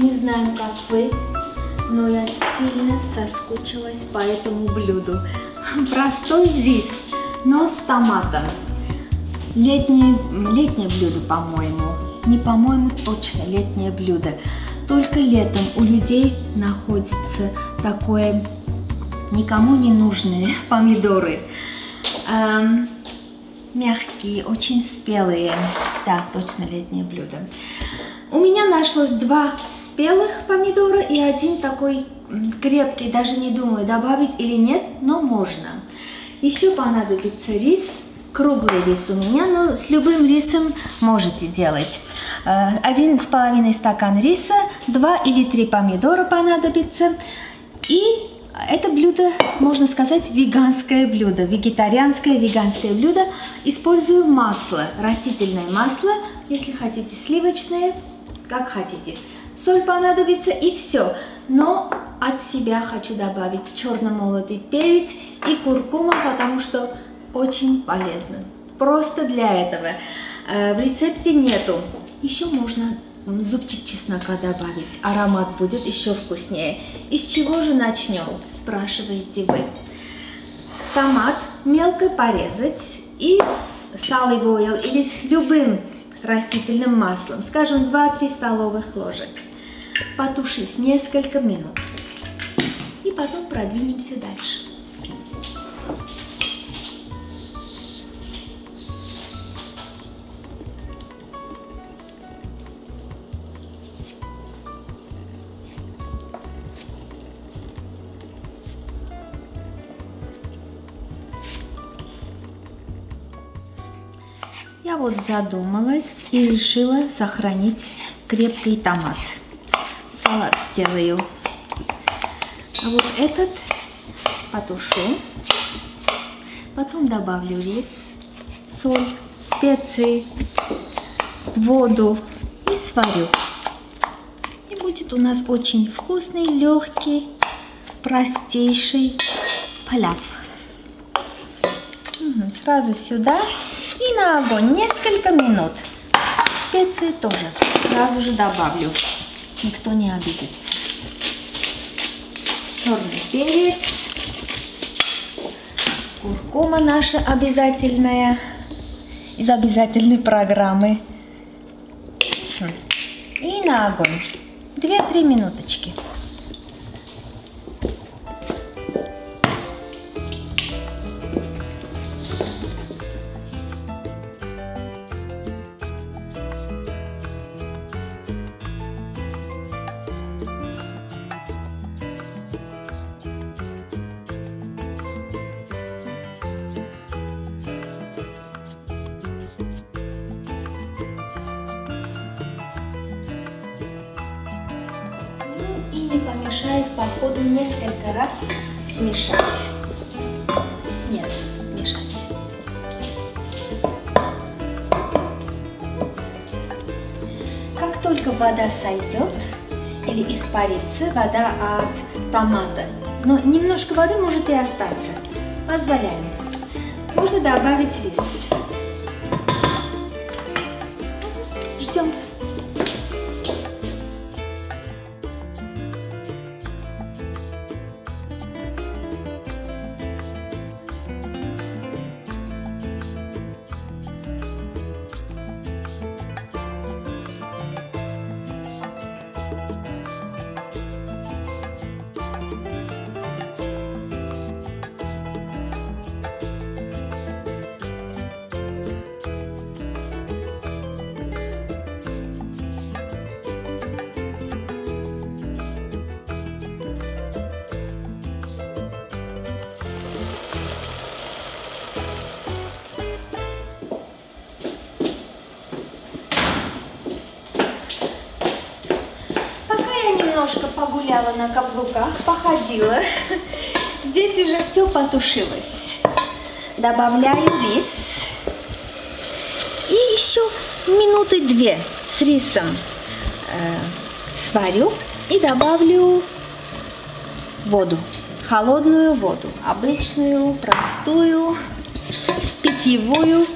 Не знаю, как вы, но я сильно соскучилась по этому блюду. Простой рис, но с томатом. Летнее блюдо, по-моему. Не по-моему, точно летнее блюдо. Только летом у людей находится такое никому не нужные помидоры. Мягкие, очень спелые. Да, точно летнее блюдо. У меня нашлось 2 спелых помидора и 1 такой крепкий. Даже не думаю, добавить или нет, но можно. Еще понадобится рис. Круглый рис у меня, но с любым рисом можете делать. 1,5 стакан риса, 2 или 3 помидора понадобится. И это блюдо, можно сказать, веганское блюдо, вегетарианское веганское блюдо. Использую масло, растительное масло, если хотите сливочное, как хотите. Соль понадобится и все. Но от себя хочу добавить черно-молотый перец и куркума, потому что очень полезно. Просто для этого. В рецепте нету. Еще можно зубчик чеснока добавить. Аромат будет еще вкуснее. Из чего же начнем, спрашиваете вы. Томат мелко порезать и с olive oil или с любым растительным маслом. Скажем, 2-3 столовых ложек. Потушить несколько минут. И потом продвинемся дальше. Я вот задумалась и решила сохранить крепкий томат. Салат сделаю. А вот этот потушу. Потом добавлю рис, соль, специи, воду и сварю. И будет у нас очень вкусный, легкий, простейший паляв. Сразу сюда. И на огонь несколько минут. Специи тоже сразу же добавлю. Никто не обидится. Черный перец. Куркума наша обязательная. Из обязательной программы. И на огонь. 2-3 минуточки. И не помешает по ходу несколько раз смешать. Нет, мешать. Как только вода сойдет или испарится, вода от томата, но немножко воды может и остаться, позволяем. Можно добавить рис. Ждем. Немножко погуляла на каблуках, походила. Здесь уже все потушилось. Добавляю рис. И еще минуты 2 с рисом сварю и добавлю воду. Холодную воду. Обычную, простую, питьевую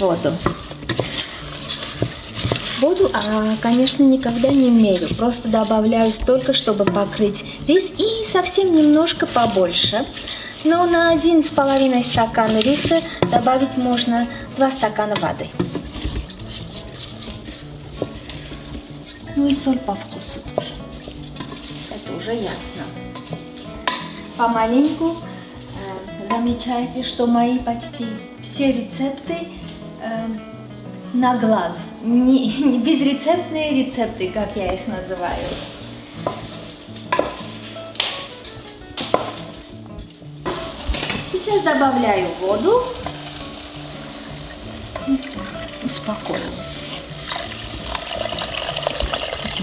воду. Воду, конечно, никогда не мерю, просто добавляю столько, чтобы покрыть рис, и совсем немножко побольше. Но на 1,5 стакана риса добавить можно 2 стакана воды. Ну и соль по вкусу тоже. Это уже ясно. Помаленьку замечаете, что мои почти все рецепты на глаз. Не безрецептные рецепты, как я их называю. Сейчас добавляю воду. Успокоилась.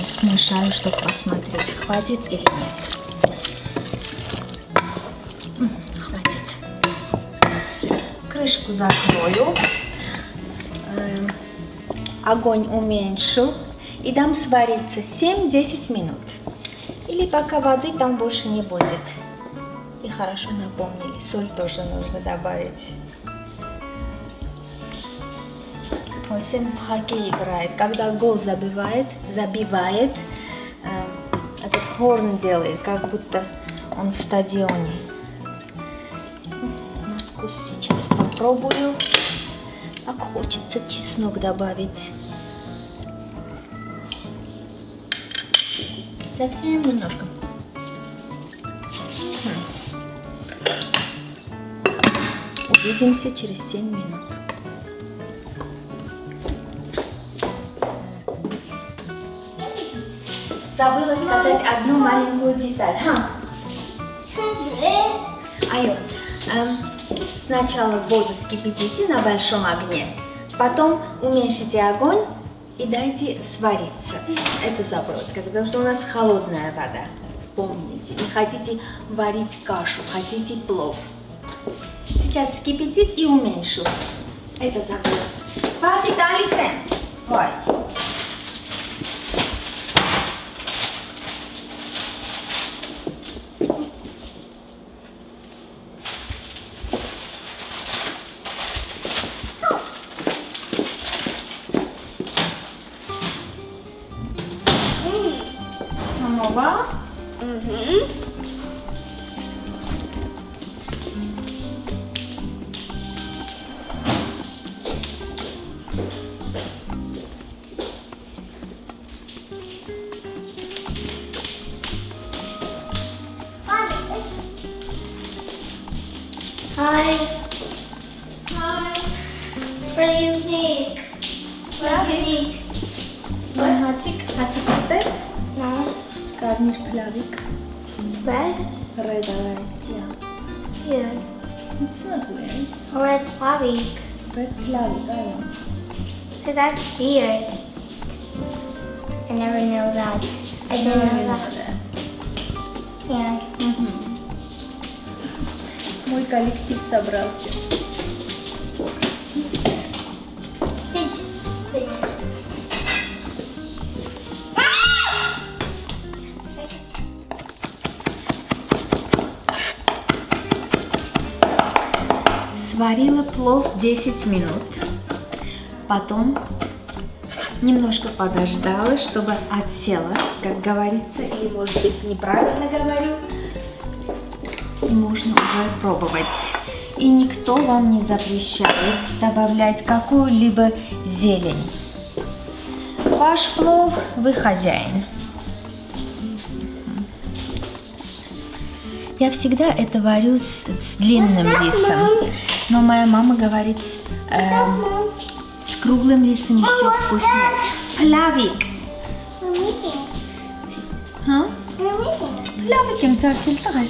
Смешаю, чтобы посмотреть, хватит или нет. Крышку закрою, огонь уменьшу и дам свариться 7-10 минут. Или пока воды там больше не будет. И хорошо напомнили, соль тоже нужно добавить. Хосин в хоккей играет, когда гол забивает, этот хорн делает, как будто он в стадионе. На вкус сейчас попробую. Так хочется чеснок добавить. Совсем немножко. Увидимся через 7 минут. Забыла сказать одну маленькую деталь. Сначала воду вскипятите на большом огне, потом уменьшите огонь и дайте свариться. Это забыла сказать, потому что у нас холодная вода. Помните, не хотите варить кашу, хотите плов. Сейчас вскипятит и уменьшу. Это забыла. Спасибо, Алиса. Ой. Hi. What do you think? What do you think? Hatik with this? No. Garnish pilavik. Red? Red rice, yeah. It's weird. It's not weird. Red pilavik. Red pilavik, I am. So that's weird. I never knew that. I didn't know that. Yeah. Mm-hmm. Мой коллектив собрался. Сварила плов 10 минут. Потом немножко подождала, чтобы отсела, как говорится, или, может быть, неправильно говорю. Можно уже пробовать. И никто вам не запрещает добавлять какую-либо зелень. Ваш плов, вы хозяин. Я всегда это варю с длинным рисом. Но моя мама говорит, с круглым рисом еще вкуснее. Плавик. Плавик им закрылась.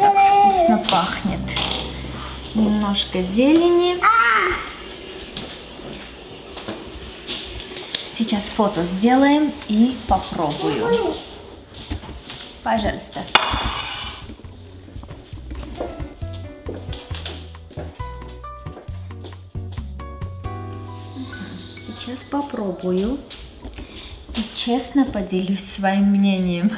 Так вкусно пахнет. Немножко зелени. Сейчас фото сделаем и попробую. Пожалуйста. Сейчас попробую. И честно поделюсь своим мнением.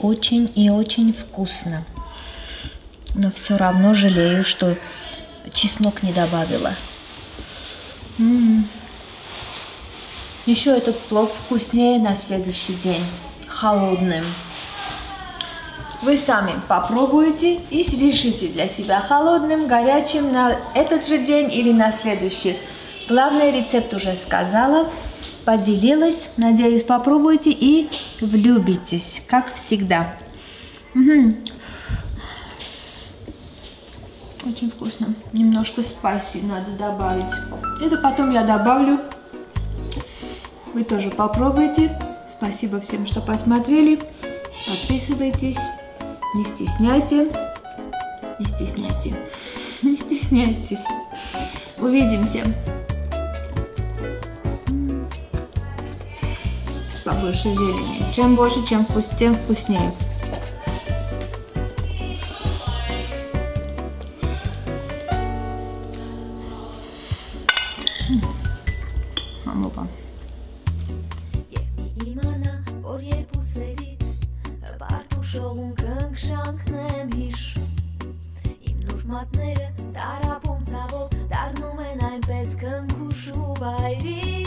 Очень и очень вкусно. но все равно жалею, что чеснок не добавила. Еще этот плов вкуснее на следующий день, холодным. Вы сами попробуйте и решите для себя, холодным, горячим, на этот же день или на следующий. Главный рецепт уже сказала, поделилась. Надеюсь, попробуйте и влюбитесь, как всегда. Очень вкусно. Немножко спайси надо добавить. Это потом я добавлю. Вы тоже попробуйте. Спасибо всем, что посмотрели. Подписывайтесь. Не стесняйте. Не стесняйте. Не стесняйтесь. Увидимся. Побольше зелени. Чем больше, тем вкуснее. Matnere, dar apun țavol, dar nume n-ai pesc în cușu bairi.